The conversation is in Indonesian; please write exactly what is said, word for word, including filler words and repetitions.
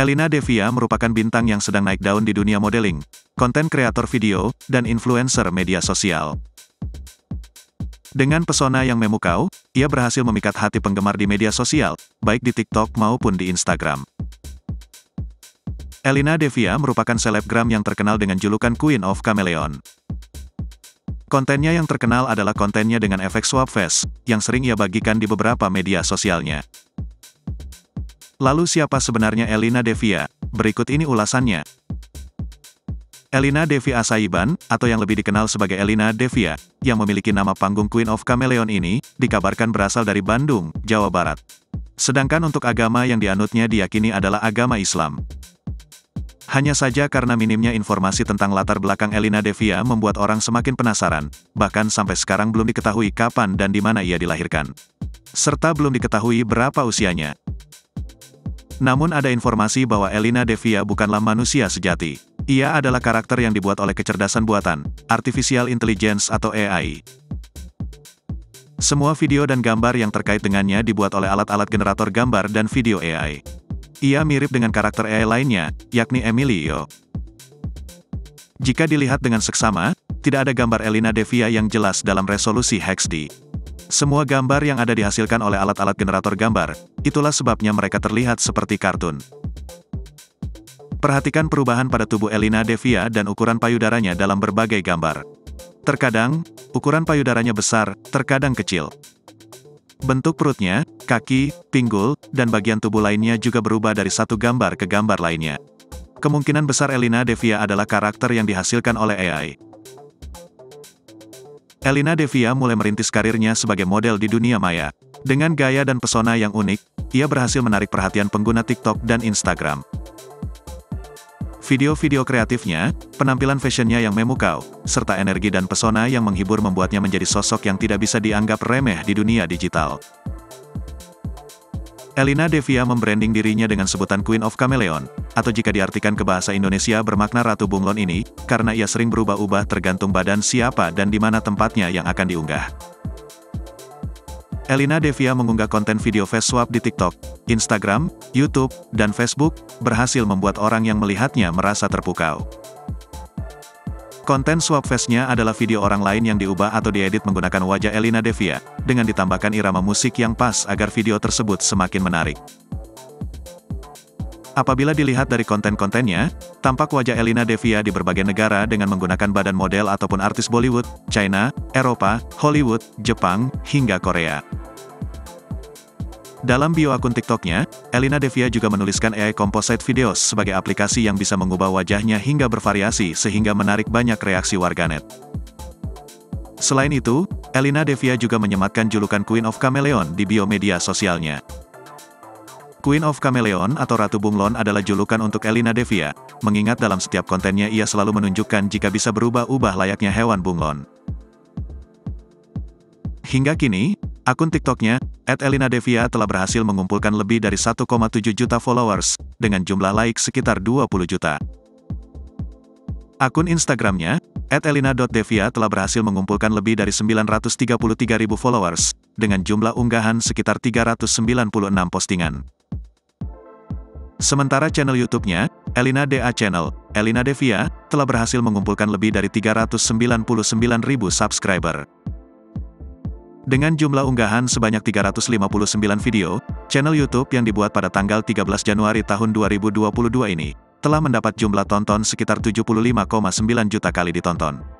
Elina Devi merupakan bintang yang sedang naik daun di dunia modeling, konten kreator video, dan influencer media sosial. Dengan pesona yang memukau, ia berhasil memikat hati penggemar di media sosial, baik di TikTok maupun di Instagram. Elina Devi merupakan selebgram yang terkenal dengan julukan Queen of Chameleon. Kontennya yang terkenal adalah kontennya dengan efek swap face, yang sering ia bagikan di beberapa media sosialnya. Lalu siapa sebenarnya Elina Devi? Berikut ini ulasannya. Elina Devi Assayiban, atau yang lebih dikenal sebagai Elina Devi, yang memiliki nama panggung Queen of Chameleon ini, dikabarkan berasal dari Bandung, Jawa Barat. Sedangkan untuk agama yang dianutnya diyakini adalah agama Islam. Hanya saja karena minimnya informasi tentang latar belakang Elina Devi membuat orang semakin penasaran, bahkan sampai sekarang belum diketahui kapan dan di mana ia dilahirkan. Serta belum diketahui berapa usianya. Namun ada informasi bahwa Elina Devi bukanlah manusia sejati. Ia adalah karakter yang dibuat oleh kecerdasan buatan, artificial intelligence atau A I. Semua video dan gambar yang terkait dengannya dibuat oleh alat-alat generator gambar dan video A I. Ia mirip dengan karakter A I lainnya, yakni Emilio. Jika dilihat dengan seksama, tidak ada gambar Elina Devi yang jelas dalam resolusi H D. Semua gambar yang ada dihasilkan oleh alat-alat generator gambar, itulah sebabnya mereka terlihat seperti kartun. Perhatikan perubahan pada tubuh Elina Devi dan ukuran payudaranya dalam berbagai gambar. Terkadang, ukuran payudaranya besar, terkadang kecil. Bentuk perutnya, kaki, pinggul, dan bagian tubuh lainnya juga berubah dari satu gambar ke gambar lainnya. Kemungkinan besar Elina Devi adalah karakter yang dihasilkan oleh A I. Elina Devi mulai merintis karirnya sebagai model di dunia maya. Dengan gaya dan pesona yang unik, ia berhasil menarik perhatian pengguna TikTok dan Instagram. Video-video kreatifnya, penampilan fashionnya yang memukau, serta energi dan pesona yang menghibur membuatnya menjadi sosok yang tidak bisa dianggap remeh di dunia digital. Elina Devi membranding dirinya dengan sebutan Queen of Chameleon, atau jika diartikan ke bahasa Indonesia bermakna Ratu Bunglon ini, karena ia sering berubah-ubah tergantung badan siapa dan di mana tempatnya yang akan diunggah. Elina Devi mengunggah konten video face swap di TikTok, Instagram, YouTube, dan Facebook, berhasil membuat orang yang melihatnya merasa terpukau. Konten swap face-nya adalah video orang lain yang diubah atau diedit menggunakan wajah Elina Devi, dengan ditambahkan irama musik yang pas agar video tersebut semakin menarik. Apabila dilihat dari konten-kontennya, tampak wajah Elina Devi di berbagai negara dengan menggunakan badan model ataupun artis Bollywood, China, Eropa, Hollywood, Jepang, hingga Korea. Dalam bio akun TikToknya, Elina Devi juga menuliskan A I Composite Videos sebagai aplikasi yang bisa mengubah wajahnya hingga bervariasi sehingga menarik banyak reaksi warganet. Selain itu, Elina Devi juga menyematkan julukan Queen of Chameleon di bio media sosialnya. Queen of Chameleon atau Ratu Bunglon adalah julukan untuk Elina Devi, mengingat dalam setiap kontennya ia selalu menunjukkan jika bisa berubah-ubah layaknya hewan bunglon. Hingga kini, akun TikToknya, et Elina Devi telah berhasil mengumpulkan lebih dari satu koma tujuh juta followers, dengan jumlah like sekitar dua puluh juta. Akun Instagramnya, et elina dot devi telah berhasil mengumpulkan lebih dari sembilan ratus tiga puluh tiga ribu followers, dengan jumlah unggahan sekitar tiga ratus sembilan puluh enam postingan. Sementara channel YouTube-nya, Elina D A Channel, Elina Devi, telah berhasil mengumpulkan lebih dari tiga ratus sembilan puluh sembilan ribu subscriber. Dengan jumlah unggahan sebanyak tiga ratus lima puluh sembilan video, channel YouTube yang dibuat pada tanggal tiga belas Januari tahun dua ribu dua puluh dua ini, telah mendapat jumlah tonton sekitar tujuh puluh lima koma sembilan juta kali ditonton.